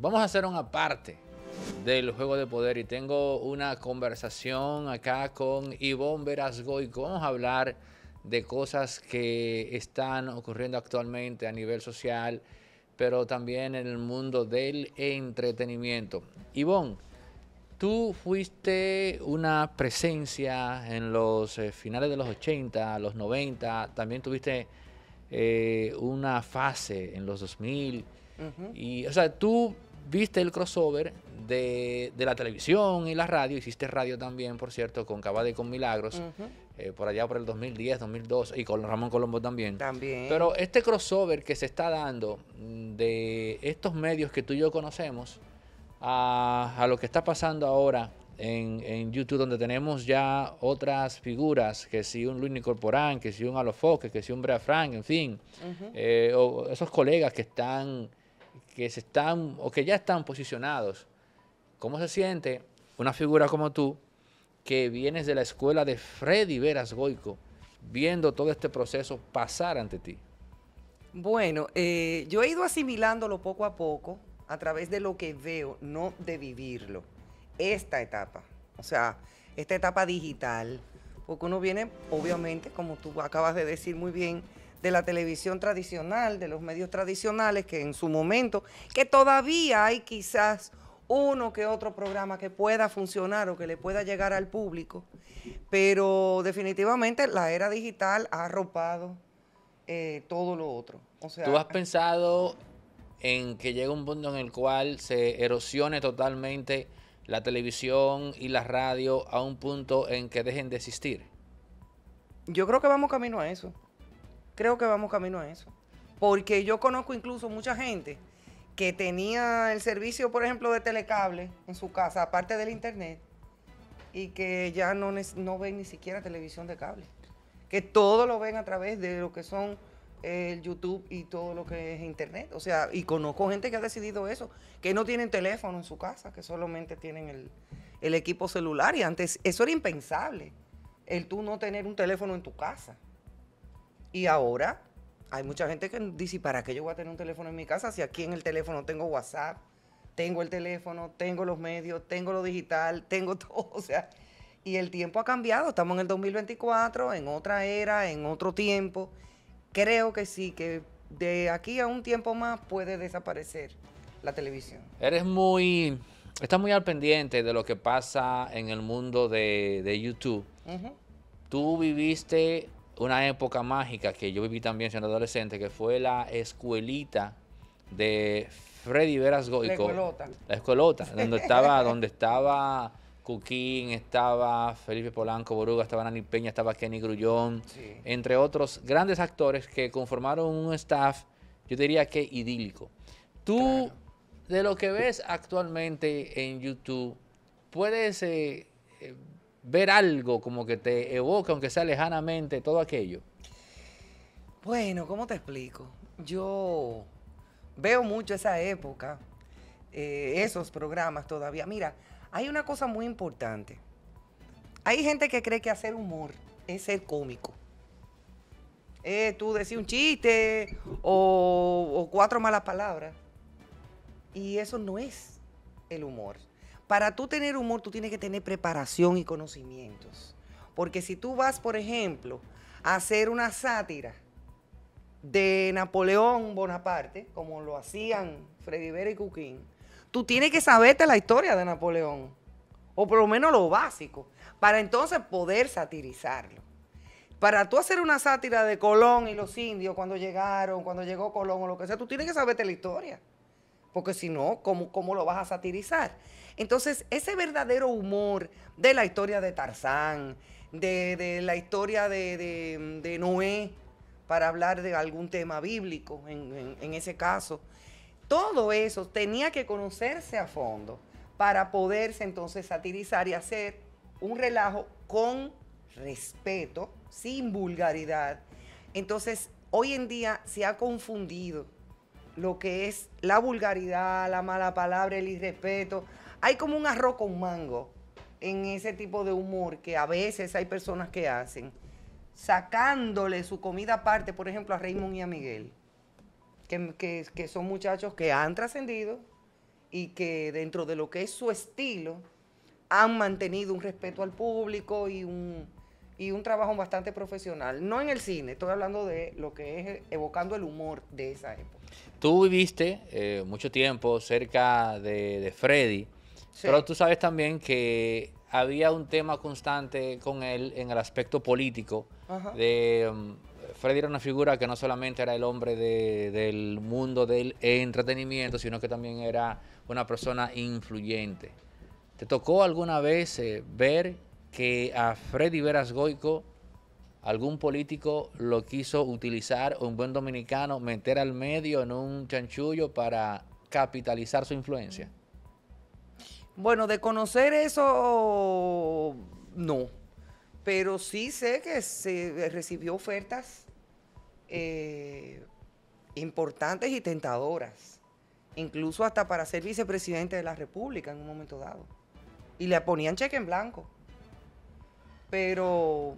Vamos a hacer una parte del juego de poder y tengo una conversación acá con Ivonne Beras Goico. Vamos a hablar de cosas que están ocurriendo actualmente a nivel social, pero también en el mundo del entretenimiento. Ivonne, tú fuiste una presencia en los finales de los 80, los 90, también tuviste una fase en los 2000. Y, o sea, tú viste el crossover de la televisión y la radio, hiciste radio también, por cierto, con Cabadeo y con Milagros, por allá por el 2010, 2002, y con Ramón Colombo también. Pero este crossover que se está dando de estos medios que tú y yo conocemos a lo que está pasando ahora en YouTube, donde tenemos ya otras figuras, que si un Luis Nicol Porán, que si un Alofoque, que si un Brea Frank, en fin, o esos colegas que están... que ya están posicionados. ¿Cómo se siente una figura como tú, que vienes de la escuela de Freddy Beras Goico, viendo todo este proceso pasar ante ti? Bueno, yo he ido asimilándolo poco a poco, a través de lo que veo, no de vivirlo. Esta etapa, o sea, esta etapa digital, porque uno viene, obviamente, como tú acabas de decir muy bien, de la televisión tradicional, de los medios tradicionales, que en su momento, que todavía hay quizás uno que otro programa que pueda funcionar o que le pueda llegar al público, pero definitivamente la era digital ha arropado todo lo otro. O sea, ¿tú has pensado en que llega un punto en el cual se erosione totalmente la televisión y la radio a un punto en que dejen de existir? Yo creo que vamos camino a eso. Creo que vamos camino a eso, porque yo conozco incluso mucha gente que tenía el servicio, por ejemplo, de telecable en su casa, aparte del internet, y que ya no ven ni siquiera televisión de cable, que todo lo ven a través de lo que son el YouTube y todo lo que es internet. O sea, y conozco gente que ha decidido eso, que no tienen teléfono en su casa, que solamente tienen el equipo celular, y antes eso era impensable, el tú no tener un teléfono en tu casa. Y ahora hay mucha gente que dice, ¿para qué yo voy a tener un teléfono en mi casa? Si aquí en el teléfono tengo WhatsApp, tengo el teléfono, tengo los medios, tengo lo digital, tengo todo. O sea, y el tiempo ha cambiado. Estamos en el 2024, en otra era, en otro tiempo. Creo que sí, que de aquí a un tiempo más puede desaparecer la televisión. Estás muy al pendiente de lo que pasa en el mundo de YouTube. Tú viviste una época mágica que yo viví también siendo adolescente, que fue la escuelita de Freddy Beras Goico. La escuelota, donde estaba Cuquín, estaba Felipe Polanco, Boruga, estaba Nani Peña, estaba Kenny Grullón, entre otros grandes actores que conformaron un staff, yo diría que idílico. Tú, de lo que ves actualmente en YouTube, ¿puedes ver algo como que te evoca, aunque sea lejanamente, todo aquello? Bueno, ¿cómo te explico? Yo veo mucho esa época, esos programas todavía. Mira, hay una cosa muy importante. Hay gente que cree que hacer humor es ser cómico. Tú decís un chiste o cuatro malas palabras. Y eso no es el humor. Para tú tener humor, tú tienes que tener preparación y conocimientos. Porque si tú vas, por ejemplo, a hacer una sátira de Napoleón Bonaparte, como lo hacían Freddy Beras y Cuquín, tú tienes que saberte la historia de Napoleón, o por lo menos lo básico, para entonces poder satirizarlo. Para tú hacer una sátira de Colón y los indios cuando llegó Colón o lo que sea, tú tienes que saberte la historia. Porque si no, ¿cómo lo vas a satirizar? Entonces, ese verdadero humor de la historia de Tarzán, de la historia de Noé, para hablar de algún tema bíblico, en ese caso, todo eso tenía que conocerse a fondo para poderse entonces satirizar y hacer un relajo con respeto, sin vulgaridad. Entonces, hoy en día se ha confundido lo que es la vulgaridad, la mala palabra, el irrespeto. Hay como un arroz con mango en ese tipo de humor que a veces hay personas que hacen, sacándole su comida aparte, por ejemplo, a Raymond y a Miguel, que son muchachos que han trascendido y que dentro de lo que es su estilo han mantenido un respeto al público y un trabajo bastante profesional. No en el cine, estoy hablando de lo que es evocando el humor de esa época. Tú viviste mucho tiempo cerca de Freddy, sí, pero tú sabes también que había un tema constante con él en el aspecto político. Ajá. Freddy era una figura que no solamente era el hombre del mundo del entretenimiento, sino que también era una persona influyente. ¿Te tocó alguna vez ver que a Freddy Beras Goico algún político lo quiso utilizar, o un buen dominicano meter al medio en un chanchullo para capitalizar su influencia? Bueno, de conocer eso, no. Pero sí sé que se recibió ofertas importantes y tentadoras, incluso hasta para ser vicepresidente de la República en un momento dado. Y le ponían cheque en blanco. Pero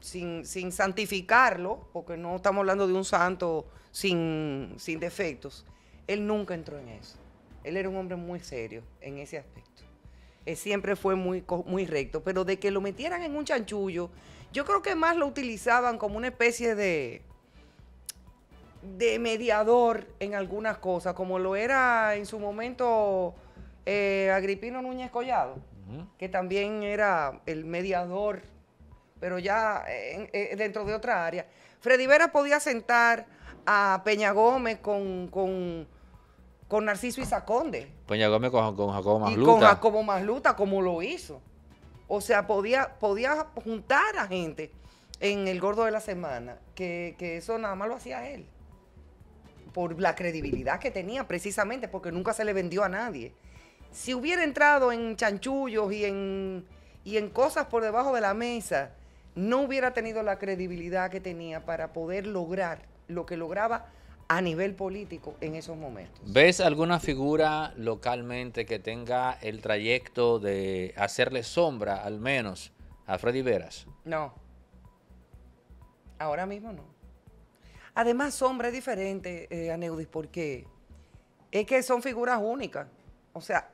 sin santificarlo, porque no estamos hablando de un santo sin defectos, él nunca entró en eso. Él era un hombre muy serio en ese aspecto. Él siempre fue muy recto, pero de que lo metieran en un chanchullo, yo creo que más lo utilizaban como una especie de mediador en algunas cosas, como lo era en su momento Agripino Núñez Collado, que también era el mediador, pero ya dentro de otra área. Freddy Beras podía sentar a Peña Gómez con Narciso Isaconde. Peña Gómez con Jacobo Masluta. Y con Jacobo Masluta, como lo hizo. O sea, podía juntar a gente en el Gordo de la Semana, que eso nada más lo hacía él. Por la credibilidad que tenía, precisamente, porque nunca se le vendió a nadie. Si hubiera entrado en chanchullos y en cosas por debajo de la mesa, no hubiera tenido la credibilidad que tenía para poder lograr lo que lograba a nivel político en esos momentos. ¿Ves alguna figura localmente que tenga el trayecto de hacerle sombra, al menos, a Freddy Beras? No. Ahora mismo no. Además, sombra es diferente, Aneudis, porque es que son figuras únicas. O sea,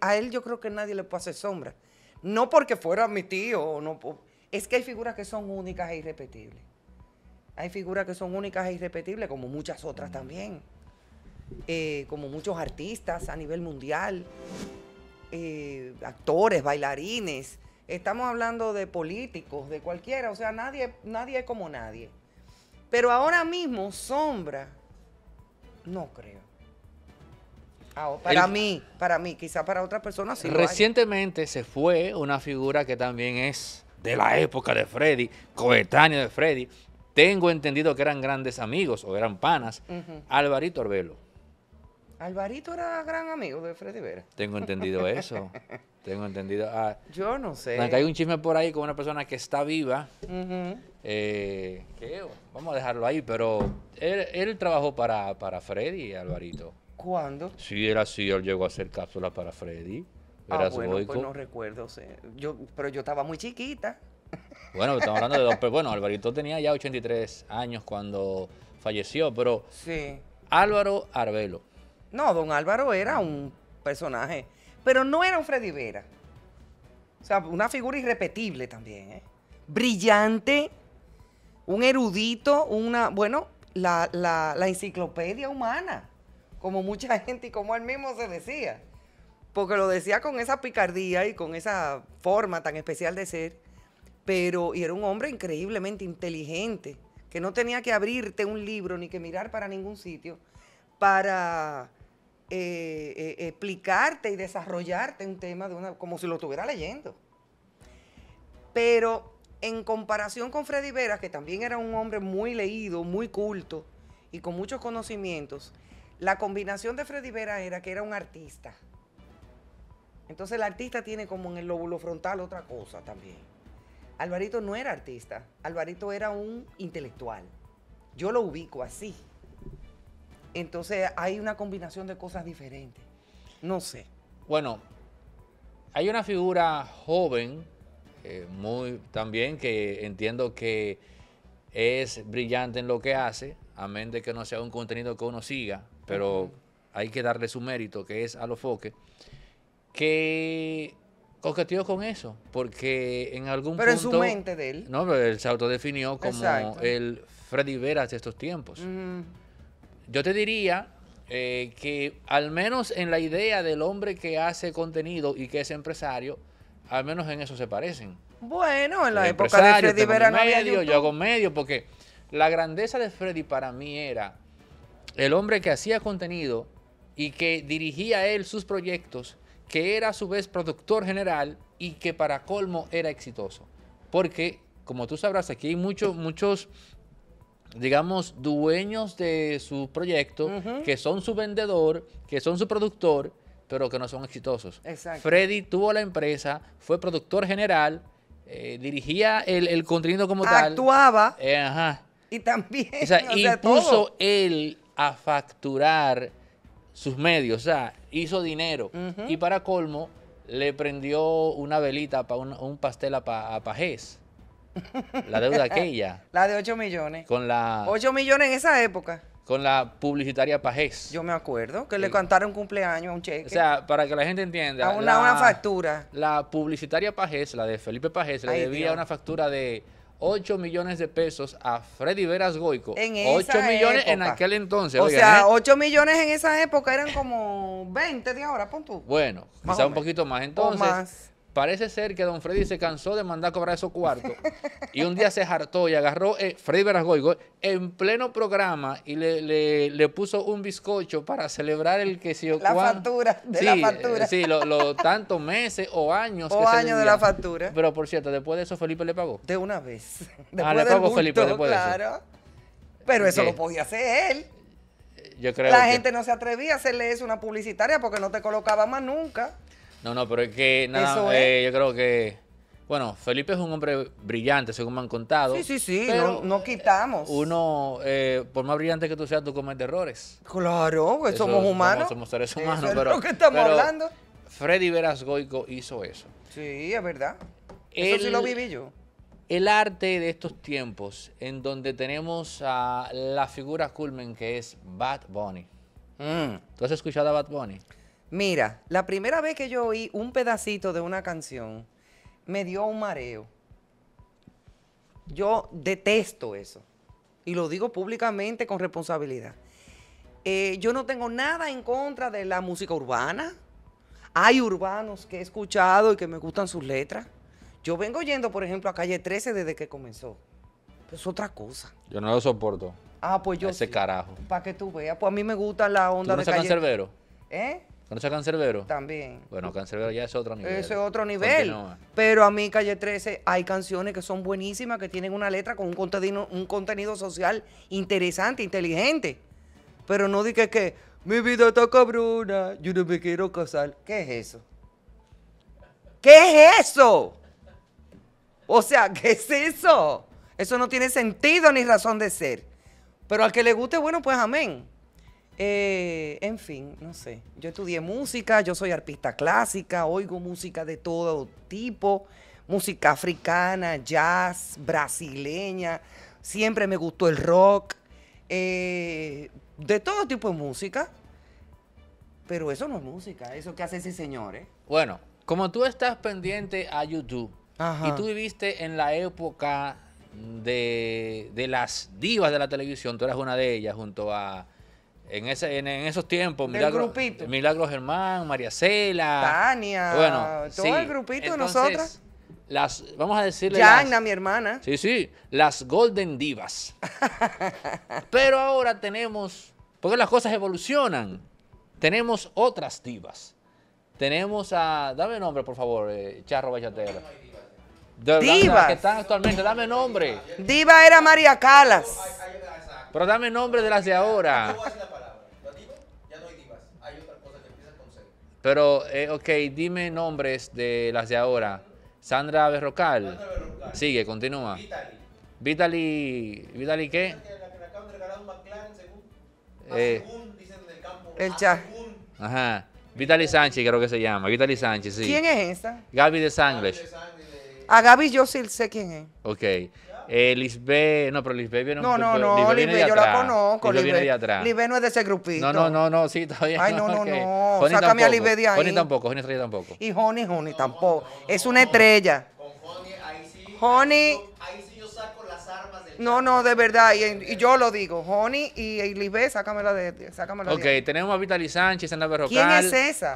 a él yo creo que nadie le puede hacer sombra. No porque fuera mi tío, no, es que hay figuras que son únicas e irrepetibles. Hay figuras que son únicas e irrepetibles, como muchas otras también, como muchos artistas a nivel mundial, actores, bailarines. Estamos hablando de políticos, de cualquiera, o sea, nadie es como nadie. Pero ahora mismo, sombra, no creo. Para mí, quizá para otras personas sí. Recientemente se fue una figura que también es de la época de Freddy, coetáneo de Freddy. Tengo entendido que eran grandes amigos o eran panas. Álvaro Arvelo. Alvarito era gran amigo de Freddy Beras. Tengo entendido eso. Tengo entendido. Ah, yo no sé. Hay un chisme por ahí con una persona que está viva. Vamos a dejarlo ahí, pero él trabajó para Freddy y Alvarito. ¿Cuándo? Sí, era así. Él llegó a hacer cápsulas para Freddy. Beras Goico. Pues no recuerdo. Pero yo estaba muy chiquita. Bueno, estamos hablando de dos, pero bueno, Alvarito tenía ya 83 años cuando falleció, pero sí. Álvaro Arvelo. No, don Álvaro era un personaje, pero no era un Freddy Beras. O sea, una figura irrepetible también, ¿eh? Brillante, un erudito, la enciclopedia humana, como mucha gente y como él mismo se decía, porque lo decía con esa picardía y con esa forma tan especial de ser. Y era un hombre increíblemente inteligente, que no tenía que abrirte un libro ni que mirar para ningún sitio para explicarte y desarrollarte un tema como si lo estuviera leyendo. Pero en comparación con Freddy Beras, que también era un hombre muy leído, muy culto y con muchos conocimientos, la combinación de Freddy Beras era que era un artista. Entonces el artista tiene como en el lóbulo frontal otra cosa también. Alvarito no era artista, Alvarito era un intelectual. Yo lo ubico así. Entonces hay una combinación de cosas diferentes. No sé. Bueno, hay una figura joven, también que entiendo que es brillante en lo que hace, a menos de que no sea un contenido que uno siga, pero hay que darle su mérito, que es Alofoque, que coqueteó con eso, porque en algún punto... Pero en su mente de él. No, pero él se autodefinió como el Freddy Beras de estos tiempos. Yo te diría que al menos en la idea del hombre que hace contenido y que es empresario, al menos en eso se parecen. Bueno, en la época de Freddy Beras no había YouTube. Yo hago medio, porque la grandeza de Freddy para mí era el hombre que hacía contenido y que dirigía él sus proyectos, que era a su vez productor general y que para colmo era exitoso. Porque, como tú sabrás, aquí hay muchos, digamos, dueños de su proyecto, que son su vendedor, que son su productor, pero que no son exitosos. Exacto. Freddy tuvo la empresa, fue productor general, dirigía el contenido como tal. Actuaba. Y también. O sea, y puso él a facturar sus medios, o sea, hizo dinero. Y para colmo, le prendió una velita para un pastel a Pajés. La deuda aquella. La de 8 millones. Con la... 8 millones en esa época. Con la publicitaria Pajés. Yo me acuerdo que le cantaron cumpleaños a un cheque. O sea, para que la gente entienda. A una factura. La publicitaria Pajés, la de Felipe Pajés, le debía una factura de 8 millones de pesos a Freddy Beras Goico. En esa 8 millones época. En aquel entonces. O sea, 8 millones en esa época eran como 20 de ahora, pon tú. Bueno, quizá un poquito más. Entonces, parece ser que don Freddy se cansó de mandar a cobrar esos cuartos. Y un día se hartó y agarró Freddy Beras Goico en pleno programa y le puso un bizcocho para celebrar el que se ocurrió. La factura, la factura. Sí, los tantos meses o años. O años de la factura. Pero por cierto, después de eso Felipe le pagó. De una vez. Después le pagó gusto, Felipe, después de eso. Pero eso lo podía hacer él. Yo creo la gente no se atrevía a hacerle eso una publicitaria porque no te colocaba más nunca. No, pero es que nada, yo creo que... Bueno, Felipe es un hombre brillante, según me han contado. Sí, pero no quitamos. Uno, por más brillante que tú seas, tú cometes errores. Claro, pues eso, somos humanos. Somos seres humanos, pero... Es lo que estamos hablando. Freddy Beras Goico hizo eso. Sí, es verdad. Eso sí lo viví yo. El arte de estos tiempos, en donde tenemos a la figura culmen que es Bad Bunny. ¿Tú has escuchado a Bad Bunny? Mira, la primera vez que yo oí un pedacito de una canción, me dio un mareo. Yo detesto eso. Y lo digo públicamente con responsabilidad. Yo no tengo nada en contra de la música urbana. Hay urbanos que he escuchado y que me gustan sus letras. Yo vengo yendo, por ejemplo, a Calle 13 desde que comenzó. Pero es otra cosa. Yo no lo soporto. Ah, pues yo ese carajo. Para que tú veas. Pues a mí me gusta la onda de Calle... ¿Tú no eres Cancerbero? ¿Eh? ¿Conoce a Cancerbero? También. Bueno, Cancerbero ya es otro nivel. Eso es otro nivel. Continúa. Pero a mí, Calle 13, hay canciones que son buenísimas, que tienen una letra con un contenido social interesante, inteligente. Pero no diga que mi vida está cabrona, yo no me quiero casar. ¿Qué es eso? ¿Qué es eso? O sea, ¿qué es eso? Eso no tiene sentido ni razón de ser. Pero al que le guste, bueno, pues amén. En fin, no sé. Yo estudié música, yo soy arpista clásica, oigo música de todo tipo, música africana, jazz, brasileña, siempre me gustó el rock, de todo tipo de música, pero eso no es música, eso que hace ese señor, ¿eh? Bueno, como tú estás pendiente a YouTube y tú viviste en la época de las divas de la televisión, tú eras una de ellas junto a... En esos tiempos, Milagros Germán, María Cela, Tania, todo el grupito de nosotras. Vamos a decirle... Yana, mi hermana. Sí, las Golden Divas. Pero ahora tenemos, porque las cosas evolucionan, tenemos otras divas. Tenemos a... Dame nombre, por favor, Charro Bachatera. Divas. Que están actualmente, dame nombre. Diva era María Callas. Pero dame nombre de las de ahora. Pero, ok, dime nombres de las de ahora. Sandra Berrocal. Sigue, continúa. Vitaly, ¿qué? El chat. Vitaly Sánchez, creo que se llama. Vitaly Sánchez, sí. ¿Quién es esa? Gaby de Sánchez. A Gaby yo sí sé quién es. Ok. Lisbeth, no, pero Lisbeth viene Lisbeth yo la conozco. Lisbeth no es de ese grupito. No, sí, todavía no. Honey sácame tampoco. A Lisbeth de ahí. Honey tampoco. Y Honey tampoco. Es una estrella. Con Honey, ahí sí. Ahí sí yo saco las armas del... No, de verdad, y yo lo digo. Honey y Lisbeth, sácamela de ahí. Ok, tenemos a Vitaly Sánchez, Sandra Berrocal. ¿Quién es esa?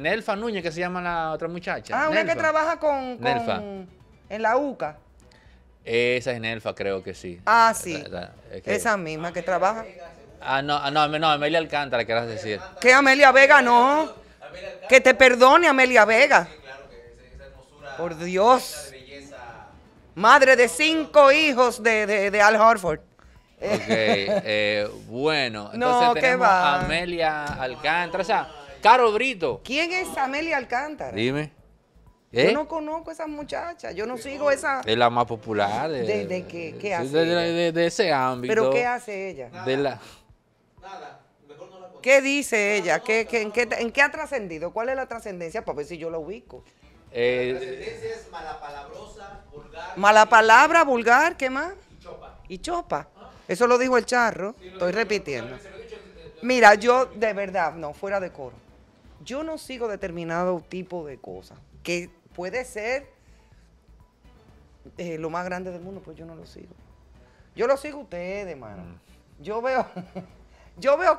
Nelfa Núñez, que se llama la otra muchacha. Ah, una que trabaja con en la UCA. Esa es Nelfa, creo que sí. Ah, sí. Esa misma que trabaja. No, Amelia Alcántara, querrás decir. Que Amelia Vega no. Que te perdone Amelia Vega. Sí, claro, que esa hermosura. Por Dios. Madre de 5 hijos de Al Horford. Ok, bueno. Entonces tenemos a Amelia Alcántara. O sea, Caro Brito. ¿Quién es Amelia Alcántara? Dime. Yo no conozco a esa muchacha, yo no sigo esa... Es la más popular. ¿De qué? ¿Qué hace? De ese ámbito. ¿Pero qué hace ella? Nada, nada. Mejor no la conozco. ¿Qué dice ella? ¿En qué ha trascendido? ¿Cuál es la trascendencia? Para ver si yo la ubico. La trascendencia es malapalabrosa, vulgar. Malapalabra, vulgar, ¿qué más? Y chopa. Y chopa. ¿Ah? Eso lo dijo el charro, sí, estoy repitiendo. Mira, yo de verdad, fuera de coro. Yo no sigo determinado tipo de cosas que... Puede ser lo más grande del mundo, pues yo no lo sigo. Yo lo sigo a ustedes, hermano. Yo veo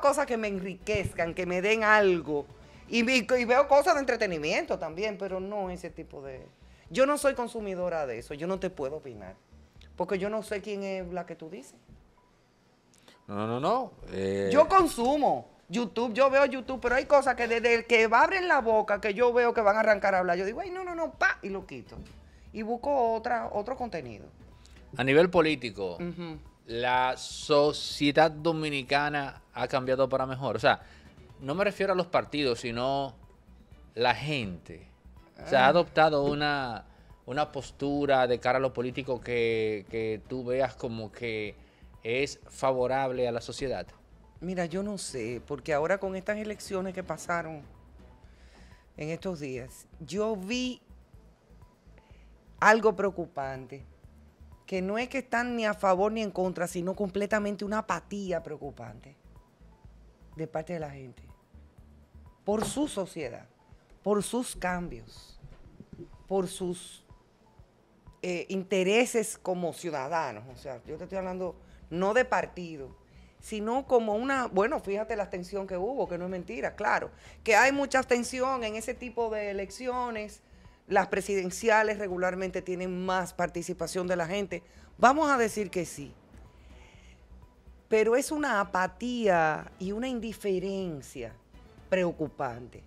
cosas que me enriquezcan, que me den algo. Y veo cosas de entretenimiento también, pero no ese tipo de... Yo no soy consumidora de eso, yo no te puedo opinar. Porque yo no sé quién es la que tú dices. No. Yo consumo YouTube, yo veo YouTube, pero hay cosas que desde que abren la boca, que yo veo que van a arrancar a hablar, yo digo, ay, no, pa, y lo quito. Y busco otro contenido. A nivel político, la sociedad dominicana ha cambiado para mejor. O sea, no me refiero a los partidos, sino la gente. O sea, ha adoptado una postura de cara a lo político que tú veas como que es favorable a la sociedad. Mira, yo no sé, porque ahora con estas elecciones que pasaron en estos días, yo vi algo preocupante, que no es que están ni a favor ni en contra, sino completamente una apatía preocupante de parte de la gente, por su sociedad, por sus cambios, por sus intereses como ciudadanos. O sea, yo te estoy hablando no de partido, sino como una, bueno, fíjate la abstención que hubo, que no es mentira, claro, que hay mucha abstención en ese tipo de elecciones, las presidenciales regularmente tienen más participación de la gente, vamos a decir que sí, pero es una apatía y una indiferencia preocupante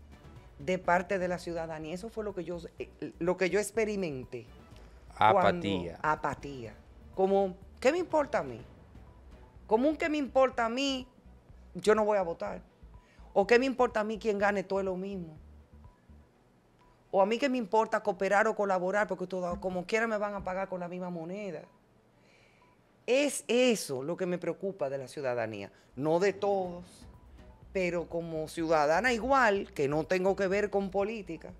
de parte de la ciudadanía, eso fue lo que yo experimenté. Apatía. Apatía, como, ¿qué me importa a mí? Como un que me importa a mí, yo no voy a votar. O que me importa a mí quien gane, todo es lo mismo. O a mí que me importa cooperar o colaborar, porque todo, como quiera me van a pagar con la misma moneda. Es eso lo que me preocupa de la ciudadanía. No de todos, pero como ciudadana igual, que no tengo que ver con política,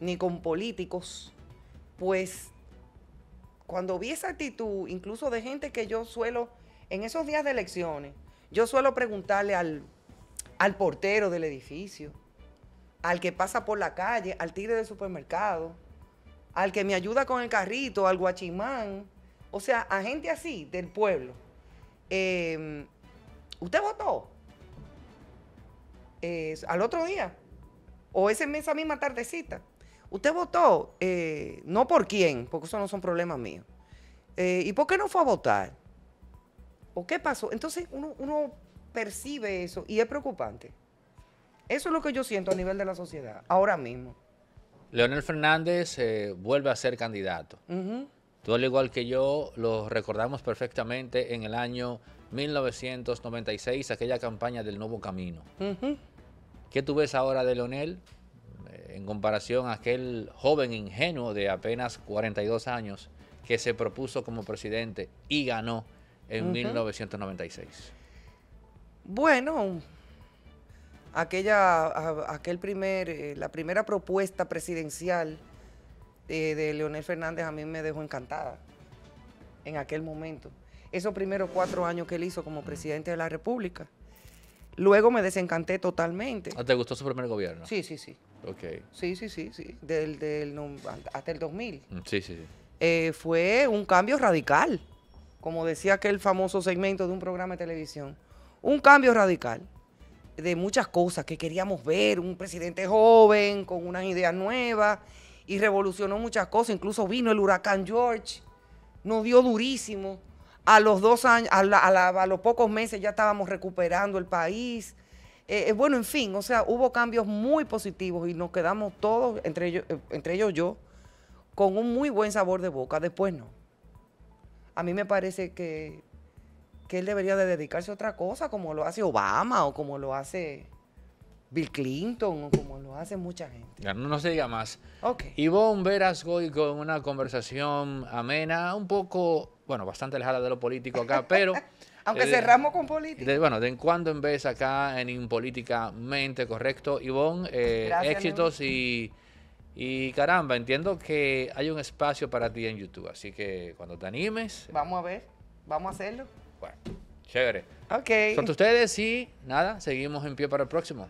ni con políticos, pues cuando vi esa actitud, incluso de gente que yo suelo... En esos días de elecciones, yo suelo preguntarle al portero del edificio, al que pasa por la calle, al tigre del supermercado, al que me ayuda con el carrito, al guachimán, o sea, a gente así del pueblo. ¿Usted votó? ¿Al otro día? ¿O esa misma tardecita? ¿Usted votó? No por quién, porque eso no son problemas míos. ¿Y por qué no fue a votar? ¿O qué pasó? Entonces uno percibe eso y es preocupante. Eso es lo que yo siento a nivel de la sociedad, ahora mismo. Leonel Fernández vuelve a ser candidato. Tú, al igual que yo, lo recordamos perfectamente en el año 1996, aquella campaña del Nuevo Camino. ¿Qué tú ves ahora de Leonel en comparación a aquel joven ingenuo de apenas 42 años que se propuso como presidente y ganó en 1996? Bueno, la primera propuesta presidencial de Leonel Fernández a mí me dejó encantada. en aquel momento. Esos primeros 4 años que él hizo como presidente de la República. Luego me desencanté totalmente. ¿Te gustó su primer gobierno? Sí, sí, sí. Ok. Sí, sí, sí, sí. Hasta el 2000. Sí, sí, sí. Fue un cambio radical. Como decía aquel famoso segmento de un programa de televisión. Un cambio radical de muchas cosas que queríamos ver. Un presidente joven, con unas ideas nuevas. Y revolucionó muchas cosas. Incluso vino el huracán George. Nos dio durísimo. A los 2 años, a los pocos meses ya estábamos recuperando el país. Bueno, en fin, o sea, hubo cambios muy positivos y nos quedamos todos, entre ellos yo, con un muy buen sabor de boca. Después no. A mí me parece que él debería de dedicarse a otra cosa, como lo hace Obama o como lo hace Bill Clinton o como lo hace mucha gente. Ya, no se diga más. Okay. Ivonne Beras Goico, en una conversación amena, un poco... Bueno, bastante alejada de lo político acá, pero... Aunque cerramos con política. Bueno, de cuando en vez acá en Impolíticamente Correcto. Ivonne, gracias, éxitos y caramba, entiendo que hay un espacio para ti en YouTube, así que cuando te animes... Vamos a ver, vamos a hacerlo. Bueno, chévere. Ok. Son ustedes y nada, seguimos en pie para el próximo.